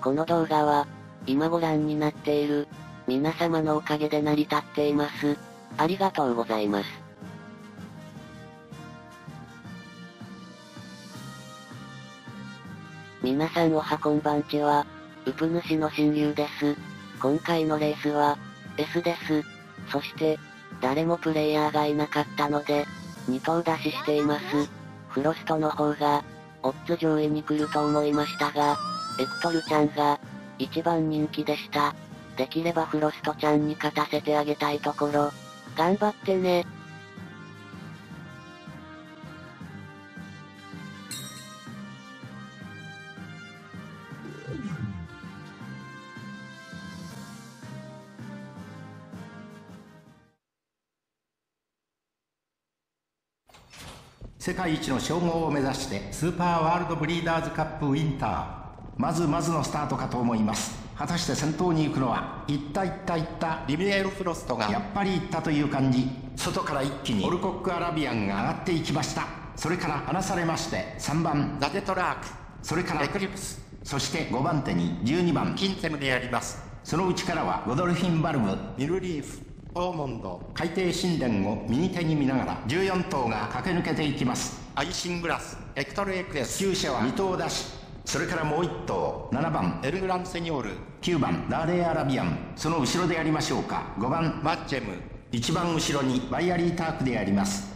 この動画は、今ご覧になっている、皆様のおかげで成り立っています。ありがとうございます。皆さんおはこんばんちは、ウプ主の親友です。今回のレースは、S です。そして、誰もプレイヤーがいなかったので、2頭出ししています。フロストの方が、オッズ上位に来ると思いましたが、エクトルちゃんが、一番人気でした。できればフロストちゃんに勝たせてあげたいところ。頑張ってね。世界一の称号を目指してスーパーワールドブリーダーズカップウィンター、まずまずのスタートかと思います。果たして先頭に行くのは、いったリミエル・フロストがやっぱりいったという感じ。外から一気にオルコック・アラビアンが上がっていきました。それから離されまして、3番ザ・デトラーク、それからエクリプス、そして5番手に12番キンセムであります。そのうちからはゴドルフィン・バルム、ミルリーフ、オーモンド、海底神殿を右手に見ながら14頭が駆け抜けていきます。アイシングラス、エクトルエクレス、旧車は2頭出し、それからもう1頭、7番エルグランセニョール、9番ラーレアラビアン、その後ろでやりましょうか、5番マッチェム、一番後ろにワイアリータークでやります。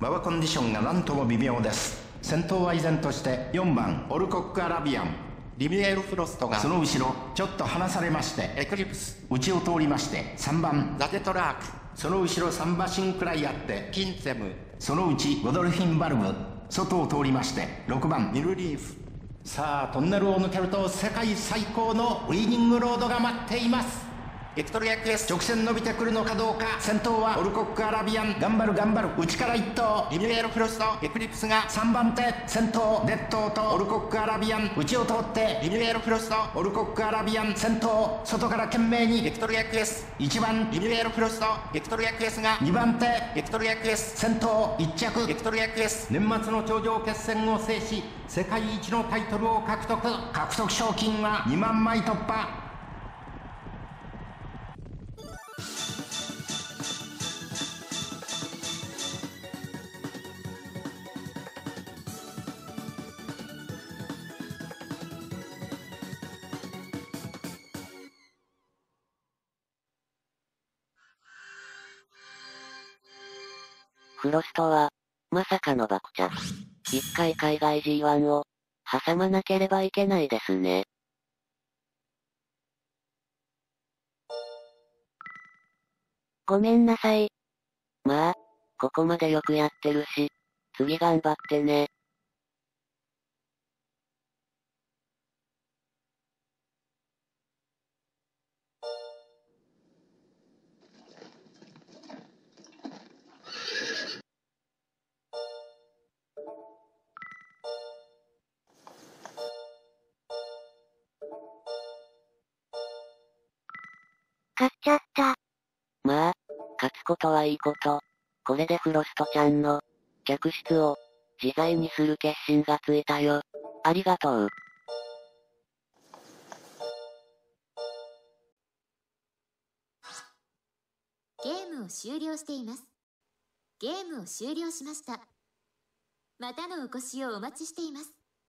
馬場コンディションがなんとも微妙です。先頭は依然として4番オルコックアラビアン、リミエル・フロストがその後ろちょっと離されまして、エクリプス、内を通りまして3番ザ・デトラーク、その後ろサンバシンクライあってキンセム、そのうちゴドルフィン・バルム、外を通りまして6番ミルリーフ。さあトンネルを抜けると世界最高のウィーニングロードが待っています。エクトルエクレス、直線伸びてくるのかどうか。先頭はオルコックアラビアン、頑張る頑張る、内から1頭リミエル・フロスト、エクリプスが3番手、先頭デッドとオルコックアラビアン、内を通ってリミエル・フロスト、オルコックアラビアン先頭、外から懸命にエクトルエクレス、1番リミエル・フロスト、エクトルエクレスが2番手、エクトルエクレス先頭1着、エクトルエクレス。年末の頂上決戦を制し、世界一のタイトルを獲得。獲得賞金は2万枚突破。フロストは、まさかの爆着。一回海外 G1 を、挟まなければいけないですね。ごめんなさい。まあ、ここまでよくやってるし、次頑張ってね。勝っちゃった。まあ、勝つことはいいこと。これでフロストちゃんの、客室を、自在にする決心がついたよ。ありがとう。ゲームを終了しています。ゲームを終了しました。またのお越しをお待ちしています。